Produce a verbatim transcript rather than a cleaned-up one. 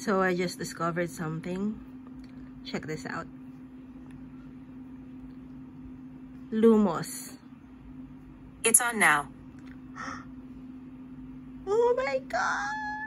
So I just discovered something. Check this out. Lumos. It's on now. Oh my god!